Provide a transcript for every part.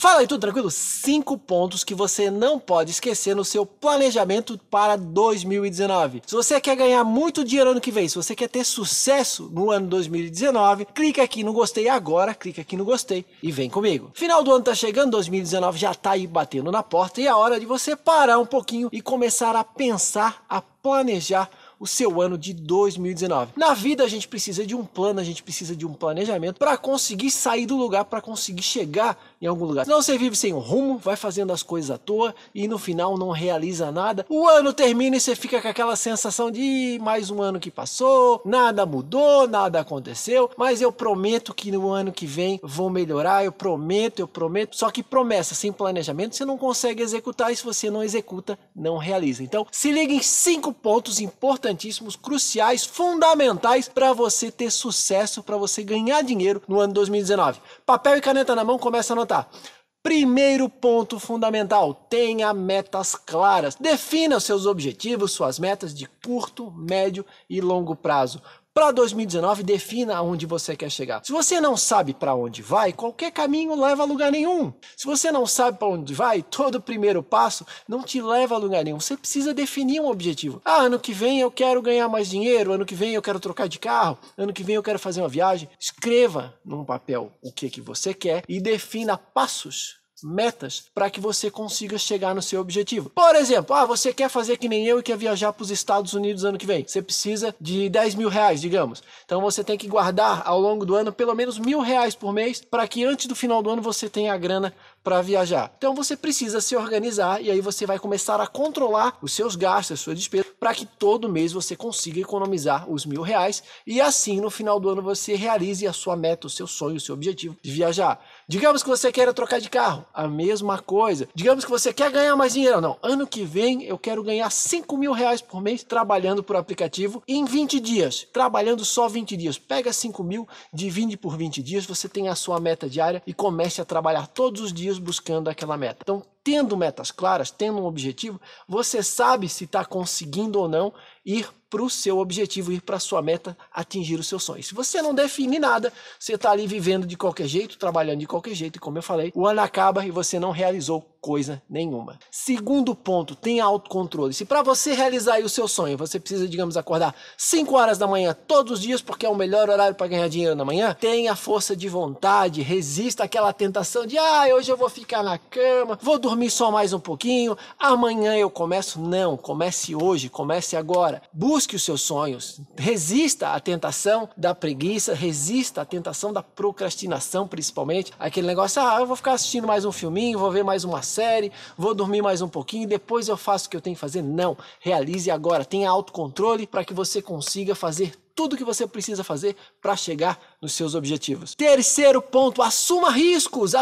Fala aí, tudo tranquilo? 5 pontos que você não pode esquecer no seu planejamento para 2019. Se você quer ganhar muito dinheiro ano que vem, se você quer ter sucesso no ano 2019, clica aqui no gostei agora, clica aqui no gostei e vem comigo. Final do ano tá chegando, 2019 já tá aí batendo na porta e é hora de você parar um pouquinho e começar a pensar, a planejar o seu ano de 2019. Na vida a gente precisa de um plano, a gente precisa de um planejamento para conseguir sair do lugar, para conseguir chegar em algum lugar. Senão você vive sem um rumo, vai fazendo as coisas à toa e no final não realiza nada. O ano termina e você fica com aquela sensação de mais um ano que passou, nada mudou, nada aconteceu, mas eu prometo que no ano que vem vou melhorar, eu prometo. Só que promessa sem planejamento você não consegue executar e se você não executa, não realiza. Então se liga em 5 pontos importantes, cruciais, fundamentais para você ter sucesso, para você ganhar dinheiro no ano 2019. Papel e caneta na mão, começa a anotar. Primeiro ponto fundamental, tenha metas claras. Defina os seus objetivos, suas metas de curto, médio e longo prazo. Para 2019, defina onde você quer chegar. Se você não sabe para onde vai, qualquer caminho leva a lugar nenhum. Se você não sabe para onde vai, todo primeiro passo não te leva a lugar nenhum. Você precisa definir um objetivo. Ah, ano que vem eu quero ganhar mais dinheiro, ano que vem eu quero trocar de carro, ano que vem eu quero fazer uma viagem. Escreva num papel o que você quer e defina passos, metas para que você consiga chegar no seu objetivo. Por exemplo, você quer fazer que nem eu e quer viajar para os Estados Unidos ano que vem. Você precisa de 10 mil reais, digamos. Então você tem que guardar ao longo do ano pelo menos R$1.000 por mês para que antes do final do ano você tenha a grana para viajar. Então você precisa se organizar e aí você vai começar a controlar os seus gastos, as suas despesas, para que todo mês você consiga economizar os R$1.000 e assim no final do ano você realize a sua meta, o seu sonho, o seu objetivo de viajar. Digamos que você queira trocar de carro, a mesma coisa. Digamos que você quer ganhar mais dinheiro. Não, ano que vem eu quero ganhar 5 mil reais por mês trabalhando por aplicativo em 20 dias. Trabalhando só 20 dias. Pega 5 mil, divide por 20 dias, você tem a sua meta diária e comece a trabalhar todos os dias buscando aquela meta. Então, tendo metas claras, tendo um objetivo, você sabe se está conseguindo ou não ir para o seu objetivo, ir para a sua meta, atingir os seus sonhos. Se você não definir nada, você está ali vivendo de qualquer jeito, trabalhando de qualquer jeito, e como eu falei, o ano acaba e você não realizou coisa nenhuma. Segundo ponto, tenha autocontrole. Se para você realizar aí o seu sonho, você precisa, digamos, acordar 5 horas da manhã todos os dias, porque é o melhor horário para ganhar dinheiro na manhã, tenha força de vontade, resista àquela tentação de, hoje eu vou ficar na cama, vou dormir só mais um pouquinho, amanhã eu começo. Não, comece hoje, comece agora. Busque os seus sonhos, resista à tentação da preguiça, resista à tentação da procrastinação, principalmente. Aquele negócio, eu vou ficar assistindo mais um filminho, vou ver mais uma série, vou dormir mais um pouquinho, depois eu faço o que eu tenho que fazer. Não, realize agora, tenha autocontrole para que você consiga fazer tudo que você precisa fazer para chegar nos seus objetivos. Terceiro ponto, assuma riscos,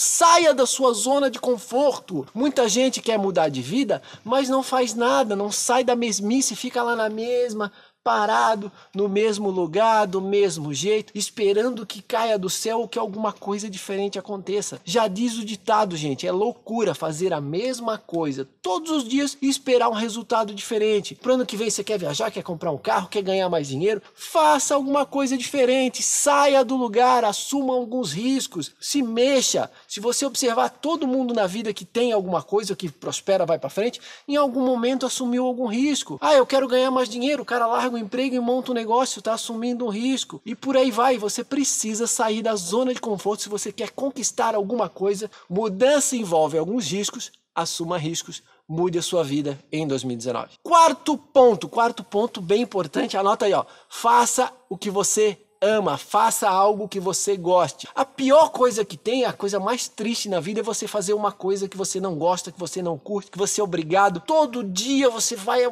saia da sua zona de conforto. Muita gente quer mudar de vida, mas não faz nada, não sai da mesmice, fica lá na mesma, parado no mesmo lugar, do mesmo jeito, esperando que caia do céu ou que alguma coisa diferente aconteça. Já diz o ditado, gente, é loucura fazer a mesma coisa todos os dias e esperar um resultado diferente. Pro ano que vem você quer viajar, quer comprar um carro, quer ganhar mais dinheiro, faça alguma coisa diferente, saia do lugar, assuma alguns riscos, se mexa. Se você observar todo mundo na vida que tem alguma coisa, que prospera, vai pra frente, em algum momento assumiu algum risco. Eu quero ganhar mais dinheiro, o cara larga o emprego e monta um negócio, está assumindo um risco e por aí vai. Você precisa sair da zona de conforto se você quer conquistar alguma coisa. Mudança envolve alguns riscos, assuma riscos, mude a sua vida em 2019. Quarto ponto bem importante, anota aí, faça o que você ama, faça algo que você goste. A pior coisa que tem, a coisa mais triste na vida é você fazer uma coisa que você não gosta, que você não curte, que você é obrigado. Todo dia você vai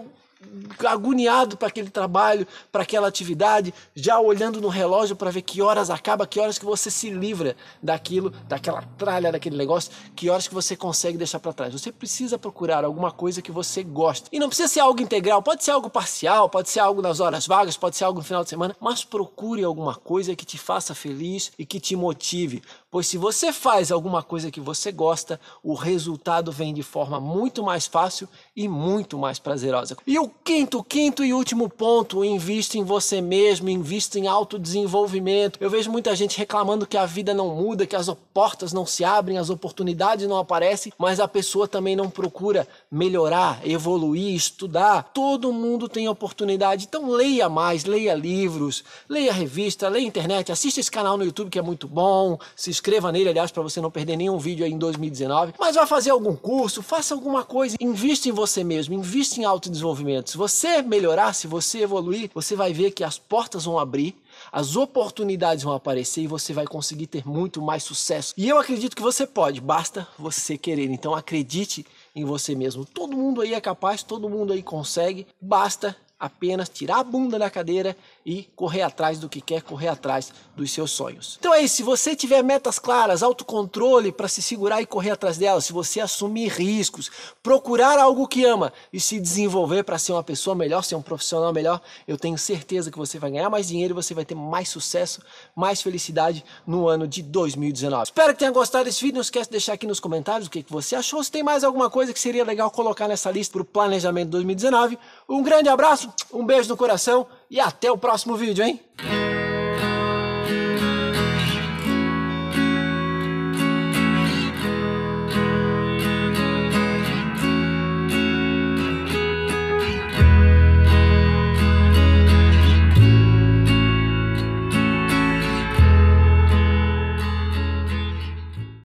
agoniado para aquele trabalho, para aquela atividade, já olhando no relógio para ver que horas acaba, que horas que você se livra daquilo, daquela tralha, daquele negócio, que horas que você consegue deixar para trás. Você precisa procurar alguma coisa que você gosta. E não precisa ser algo integral, pode ser algo parcial, pode ser algo nas horas vagas, pode ser algo no final de semana, mas procure alguma coisa que te faça feliz e que te motive. Pois se você faz alguma coisa que você gosta, o resultado vem de forma muito mais fácil e muito mais prazerosa. E o quinto e último ponto, invista em você mesmo, invista em autodesenvolvimento. Eu vejo muita gente reclamando que a vida não muda, que as portas não se abrem, as oportunidades não aparecem, mas a pessoa também não procura melhorar, evoluir, estudar. Todo mundo tem oportunidade, então leia mais, leia livros, leia revista, leia internet, assista esse canal no YouTube que é muito bom, se inscreva nele, aliás, para você não perder nenhum vídeo aí em 2019, mas vá fazer algum curso, faça alguma coisa, invista em você mesmo, invista em autodesenvolvimento. Se você melhorar, se você evoluir, você vai ver que as portas vão abrir, as oportunidades vão aparecer e você vai conseguir ter muito mais sucesso. E eu acredito que você pode, basta você querer. Então acredite em você mesmo. Todo mundo aí é capaz, todo mundo aí consegue, basta apenas tirar a bunda da cadeira e correr atrás do que quer, correr atrás dos seus sonhos. Então é isso, se você tiver metas claras, autocontrole para se segurar e correr atrás delas, se você assumir riscos, procurar algo que ama e se desenvolver para ser uma pessoa melhor, ser um profissional melhor, eu tenho certeza que você vai ganhar mais dinheiro e você vai ter mais sucesso, mais felicidade no ano de 2019. Espero que tenha gostado desse vídeo, não esquece de deixar aqui nos comentários o que você achou, se tem mais alguma coisa que seria legal colocar nessa lista para o planejamento 2019. Um grande abraço, um beijo no coração e até o próximo vídeo, hein?